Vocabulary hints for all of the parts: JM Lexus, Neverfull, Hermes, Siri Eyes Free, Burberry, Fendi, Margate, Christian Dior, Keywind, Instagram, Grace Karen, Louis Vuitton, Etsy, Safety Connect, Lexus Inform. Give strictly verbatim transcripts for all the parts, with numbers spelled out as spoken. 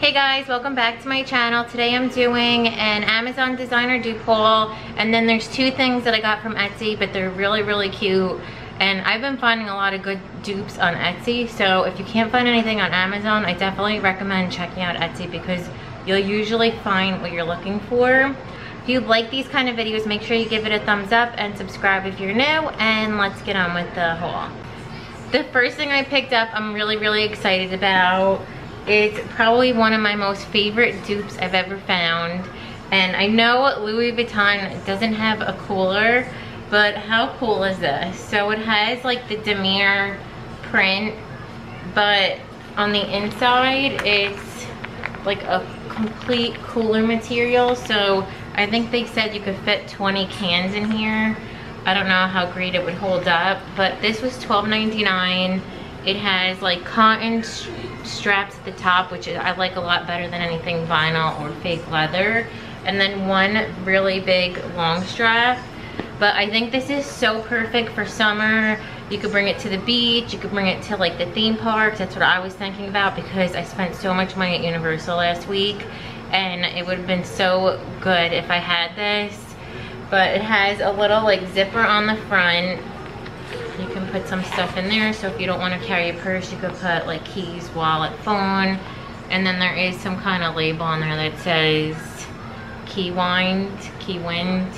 Hey guys, welcome back to my channel. Today I'm doing an Amazon designer dupe haul, and then there's two things that I got from Etsy, but they're really really cute, and I've been finding a lot of good dupes on Etsy. So if you can't find anything on Amazon, I definitely recommend checking out Etsy because you'll usually find what you're looking for. If you like these kind of videos, make sure you give it a thumbs up and subscribe if you're new, and let's get on with the haul. The first thing I picked up I'm really really excited about. It's probably one of my most favorite dupes I've ever found. And I know Louis Vuitton doesn't have a cooler, but how cool is this? So it has like the Demir print, but on the inside it's like a complete cooler material. So I think they said you could fit twenty cans in here. I don't know how great it would hold up, but this was twelve ninety-nine. It has like cotton straps at the top, which is, I like a lot better than anything vinyl or fake leather, and then one really big long strap. But I think this is so perfect for summer. You could bring it to the beach, you could bring it to like the theme parks. That's what I was thinking about because I spent so much money at Universal last week, and it would have been so good if I had this. But it has a little like zipper on the front. You can put some stuff in there, so if you don't want to carry a purse, you could put like keys, wallet, phone, and then there is some kind of label on there that says Keywind, Keywind.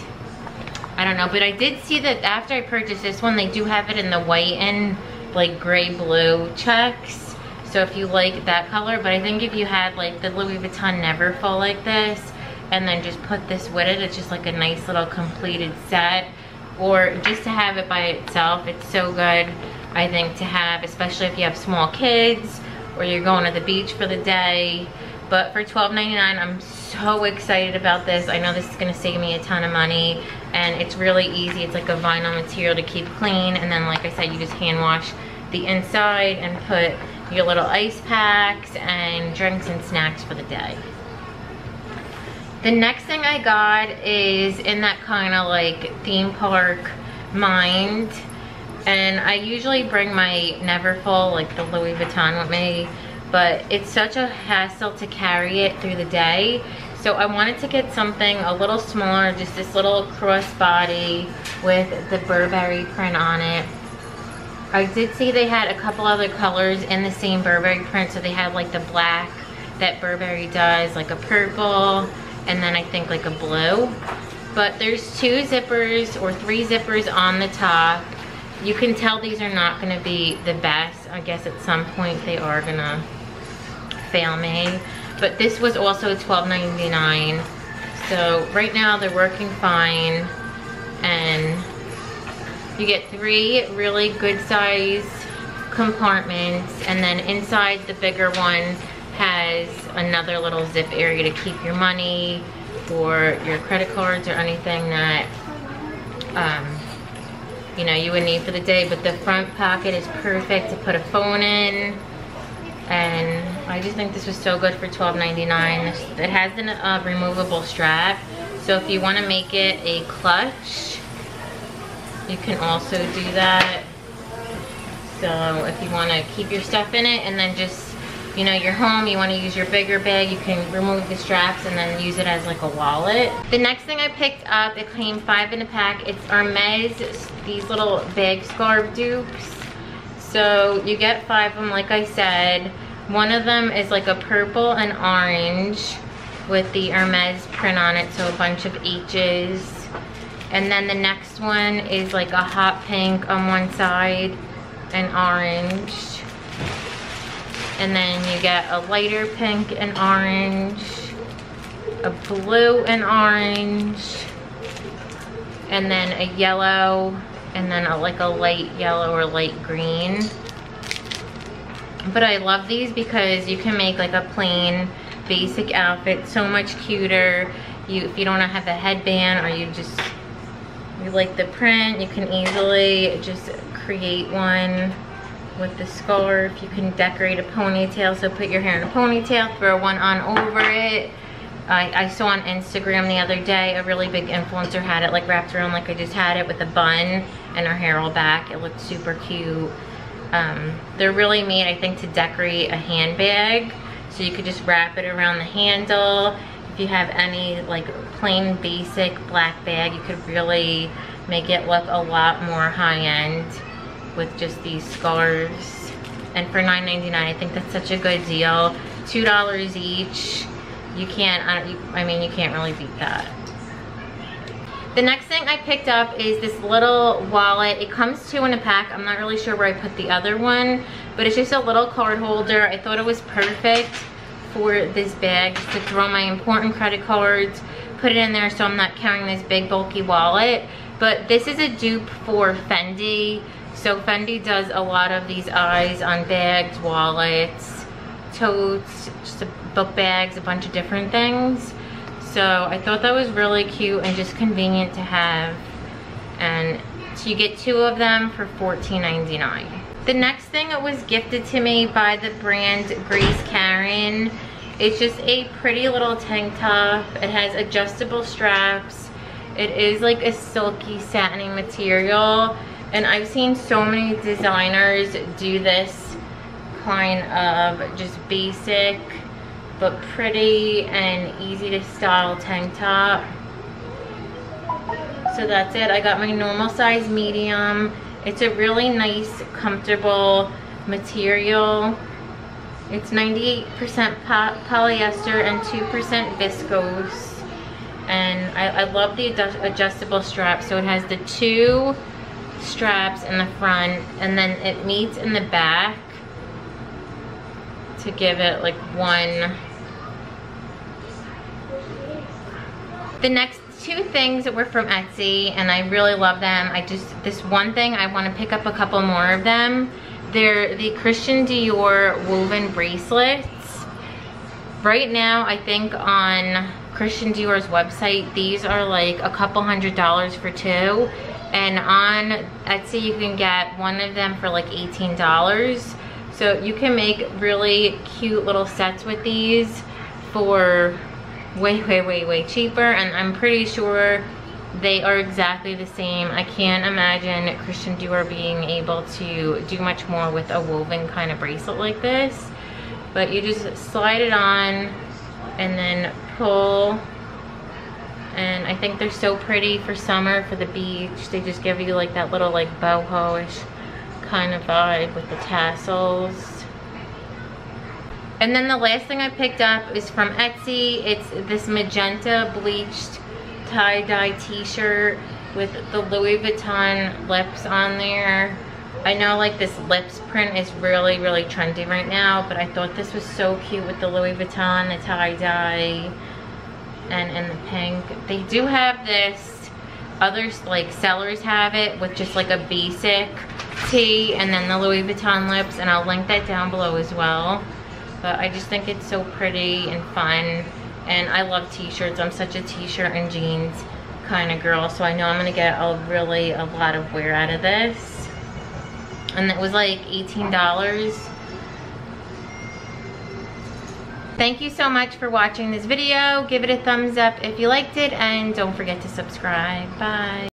I don't know, but I did see that after I purchased this one, they do have it in the white and like gray blue checks, so if you like that color. But I think if you had like the Louis Vuitton Neverfull like this, and then just put this with it, it's just like a nice little completed set. Or just to have it by itself, it's so good, I think, to have, especially if you have small kids or you're going to the beach for the day. But for twelve ninety-nine, I'm so excited about this. I know this is gonna save me a ton of money, and it's really easy. It's like a vinyl material to keep clean, and then like I said, you just hand wash the inside and put your little ice packs and drinks and snacks for the day. The next thing I got is in that kind of like theme park mind, and I usually bring my Neverfull, like the Louis Vuitton, with me, but it's such a hassle to carry it through the day. So I wanted to get something a little smaller, just this little crossbody with the Burberry print on it. I did see they had a couple other colors in the same Burberry print, so they had like the black that Burberry does, like a purple, and then I think like a blue. But there's two zippers or three zippers on the top. You can tell these are not gonna be the best. I guess at some point they are gonna fail me. But this was also twelve ninety-nine. So right now they're working fine. And you get three really good size compartments, and then inside the bigger one has another little zip area to keep your money or your credit cards or anything that um, you know, you would need for the day. But the front pocket is perfect to put a phone in, and I just think this was so good for twelve ninety-nine. It has a uh, removable strap, so if you want to make it a clutch, you can also do that. So if you want to keep your stuff in it and then just, you know, you're home, you want to use your bigger bag, you can remove the straps and then use it as like a wallet. The next thing I picked up, it came five in a pack. It's Hermes, these little bag scarf dupes. So you get five of them, like I said. One of them is like a purple and orange with the Hermes print on it, so a bunch of H's. And then the next one is like a hot pink on one side and orange. And then you get a lighter pink and orange, a blue and orange, and then a yellow, and then a, like a light yellow or light green. But I love these because you can make like a plain basic outfit so much cuter. You, if you don't have a headband or you just, you like the print, you can easily just create one. With the scarf, you can decorate a ponytail, so put your hair in a ponytail, throw one on over it. I, I saw on Instagram the other day a really big influencer had it like wrapped around like I just had it with a bun and her hair all back. It looked super cute. Um, they're really made, I think, to decorate a handbag, so So you could just wrap it around the handle. If you have any like plain basic black bag, you could really make it look a lot more high-end with just these scarves. And for nine ninety-nine, I think that's such a good deal. two dollars each. You can't, I mean, you can't really beat that. The next thing I picked up is this little wallet. It comes two in a pack. I'm not really sure where I put the other one, but it's just a little card holder. I thought it was perfect for this bag to throw my important credit cards, put it in there so I'm not carrying this big bulky wallet. But this is a dupe for Fendi. So Fendi does a lot of these eyes on bags, wallets, totes, just a book bags, a bunch of different things. So I thought that was really cute and just convenient to have. And so you get two of them for fourteen ninety-nine. The next thing that was gifted to me by the brand Grace Karen, it's just a pretty little tank top. It has adjustable straps. It is like a silky satiny material. And I've seen so many designers do this kind of just basic but pretty and easy to style tank top. So that's it. I got my normal size medium. It's a really nice, comfortable material. It's ninety-eight percent polyester and two percent viscose. And I, I love the adjustable straps. So it has the two straps in the front and then it meets in the back to give it like one. The next two things were from Etsy and I really love them. I just, this one thing, I want to pick up a couple more of them. They're the Christian Dior woven bracelets. Right now, I think on Christian Dior's website, these are like a couple hundred dollars for two. And on Etsy, you can get one of them for like eighteen dollars. So you can make really cute little sets with these for way, way, way, way cheaper. And I'm pretty sure they are exactly the same. I can't imagine Christian Dior being able to do much more with a woven kind of bracelet like this. But you just slide it on and then pull. And I think they're so pretty for summer, for the beach. They just give you like that little like boho-ish kind of vibe with the tassels. And then the last thing I picked up is from Etsy. It's this magenta bleached tie-dye t-shirt with the Louis Vuitton lips on there. I know like this lips print is really really trendy right now, but I thought this was so cute with the Louis Vuitton, the tie-dye, and in the pink. They do have this, other like sellers have it with just like a basic tee and then the Louis Vuitton lips, and I'll link that down below as well. But I just think it's so pretty and fun, and I love t-shirts. I'm such a t-shirt and jeans kind of girl, so I know I'm gonna get a really a lot of wear out of this. And it was like eighteen dollars. Thank you so much for watching this video. Give it a thumbs up if you liked it, and don't forget to subscribe. Bye.